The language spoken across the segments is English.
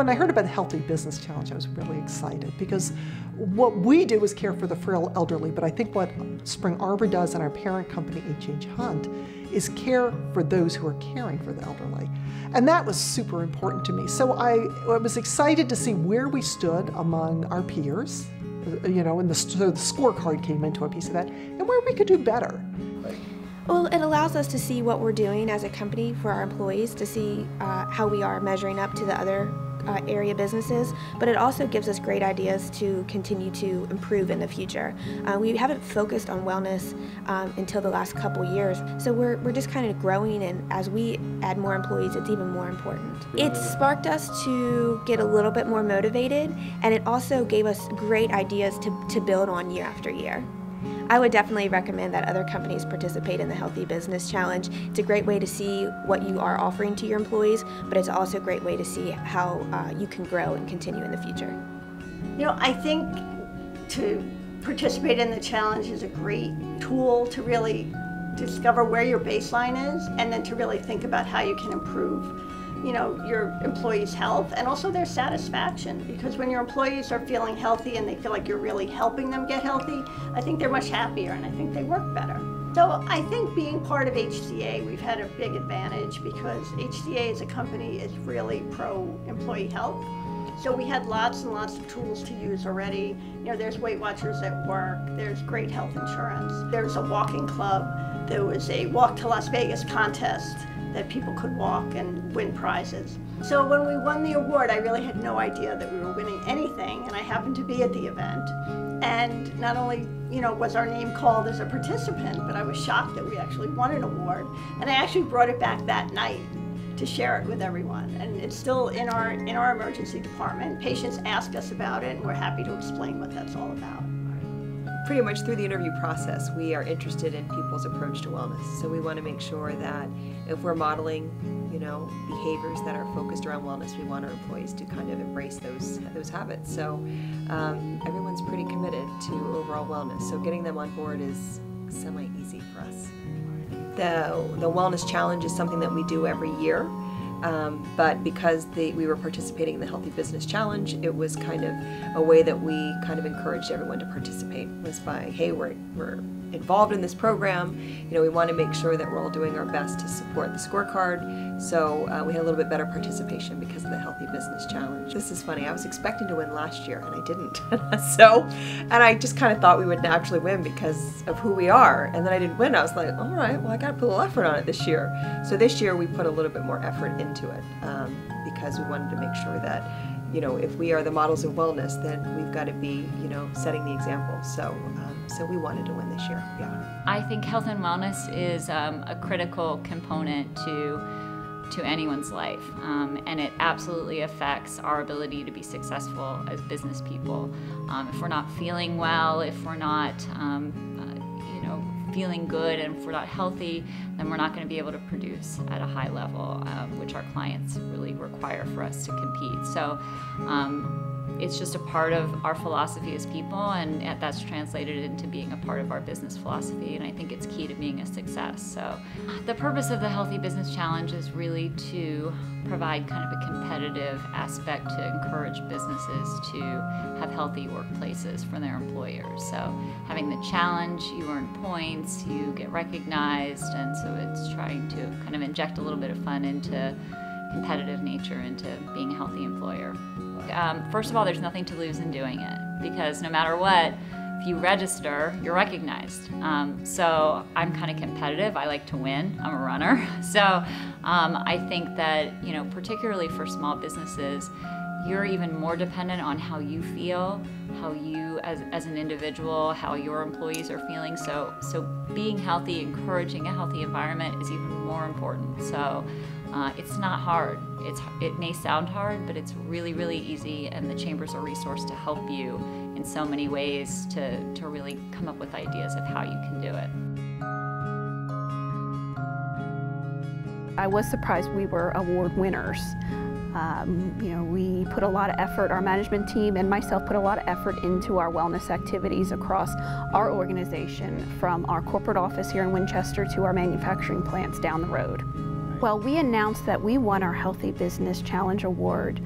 when I heard about the Healthy Business Challenge, I was really excited because what we do is care for the frail elderly, but I think what Spring Arbor does and our parent company, HH Hunt, is care for those who are caring for the elderly. And that was super important to me. So I was excited to see where we stood among our peers, you know, and so the scorecard came into a piece of that, and where we could do better. Well, it allows us to see what we're doing as a company for our employees, to see how we are measuring up to the other area businesses, but it also gives us great ideas to continue to improve in the future. We haven't focused on wellness until the last couple years, so we're just kind of growing, and as we add more employees, it's even more important. It sparked us to get a little bit more motivated, and it also gave us great ideas to build on year after year. I would definitely recommend that other companies participate in the Healthy Business Challenge. It's a great way to see what you are offering to your employees, but it's also a great way to see how you can grow and continue in the future. You know, I think to participate in the challenge is a great tool to really discover where your baseline is, and then to really think about how you can improve, you know, your employees' health and also their satisfaction, because when your employees are feeling healthy and they feel like you're really helping them get healthy, I think they're much happier and I think they work better. So I think being part of HCA, we've had a big advantage because HCA as a company is really pro-employee health. So we had lots and lots of tools to use already. You know, there's Weight Watchers at work, there's great health insurance, there's a walking club, there was a Walk to Las Vegas contest that people could walk and win prizes. So when we won the award, I really had no idea that we were winning anything, and I happened to be at the event. And not only, you know, was our name called as a participant, but I was shocked that we actually won an award. And I actually brought it back that night to share it with everyone. And it's still in our emergency department. Patients ask us about it, and we're happy to explain what that's all about. Pretty much through the interview process, we are interested in people's approach to wellness. So we want to make sure that if we're modeling, you know, behaviors that are focused around wellness, we want our employees to kind of embrace those habits. So everyone's pretty committed to overall wellness. So getting them on board is semi-easy for us. The wellness challenge is something that we do every year. But because we were participating in the Healthy Business Challenge, it was kind of a way that we kind of encouraged everyone to participate, was by, hey, we're involved in this program, you know, we want to make sure that we're all doing our best to support the scorecard, so we had a little bit better participation because of the Healthy Business Challenge. This is funny, I was expecting to win last year and I didn't, and I just kind of thought we would naturally win because of who we are, and then I didn't win. I was like, all right, well, I gotta put a little effort on it this year. So this year we put a little bit more effort into it because we wanted to make sure that, you know, if we are the models of wellness, then we've got to be, you know, setting the example. So, so we wanted to win this year. Yeah. I think health and wellness is a critical component to anyone's life, and it absolutely affects our ability to be successful as business people. If we're not feeling well, if we're not feeling good, and if we're not healthy, then we're not going to be able to produce at a high level, which our clients really require for us to compete. So it's just a part of our philosophy as people, and that's translated into being a part of our business philosophy, and I think it's key to being a success. So the purpose of the Healthy Business Challenge is really to provide kind of a competitive aspect to encourage businesses to have healthy workplaces for their employers. So having the challenge, you earn points, you get recognized, and so it's trying to kind of inject a little bit of fun into competitive nature, into being a healthy employer. First of all, there's nothing to lose in doing it, because no matter what, if you register, you're recognized. So I'm kind of competitive. I like to win. I'm a runner. So I think that, you know, particularly for small businesses, you're even more dependent on how you feel, how you as an individual, how your employees are feeling. So being healthy, encouraging a healthy environment is even more important. So it's not hard. It may sound hard, but it's really, really easy, and the Chamber's a resource to help you in so many ways to really come up with ideas of how you can do it. I was surprised we were award winners. You know, we put a lot of effort, our management team and myself put a lot of effort into our wellness activities across our organization, from our corporate office here in Winchester to our manufacturing plants down the road. Well, we announced that we won our Healthy Business Challenge Award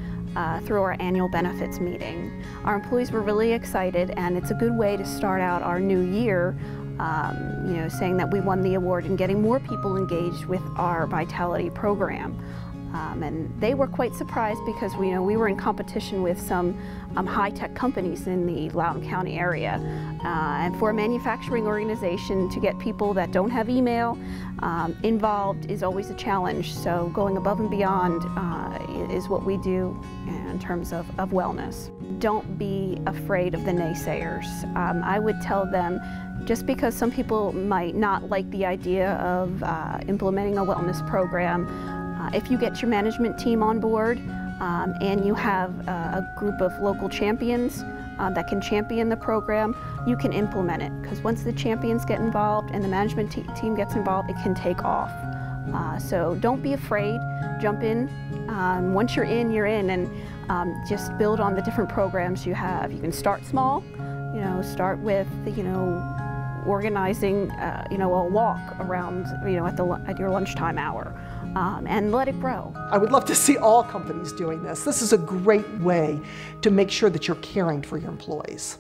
through our annual benefits meeting. Our employees were really excited, and it's a good way to start out our new year, saying that we won the award and getting more people engaged with our Vitality program. And they were quite surprised because we were in competition with some high-tech companies in the Loudoun County area. And for a manufacturing organization to get people that don't have email involved is always a challenge. So going above and beyond is what we do in terms of wellness. Don't be afraid of the naysayers. I would tell them, just because some people might not like the idea of implementing a wellness program, if you get your management team on board and you have a group of local champions that can champion the program, you can implement it. Because once the champions get involved and the management team gets involved, it can take off. So don't be afraid, jump in. Once you're in, and just build on the different programs you have. You can start small, start with, organizing, a walk around, at your lunchtime hour. And let it grow. I would love to see all companies doing this. This is a great way to make sure that you're caring for your employees.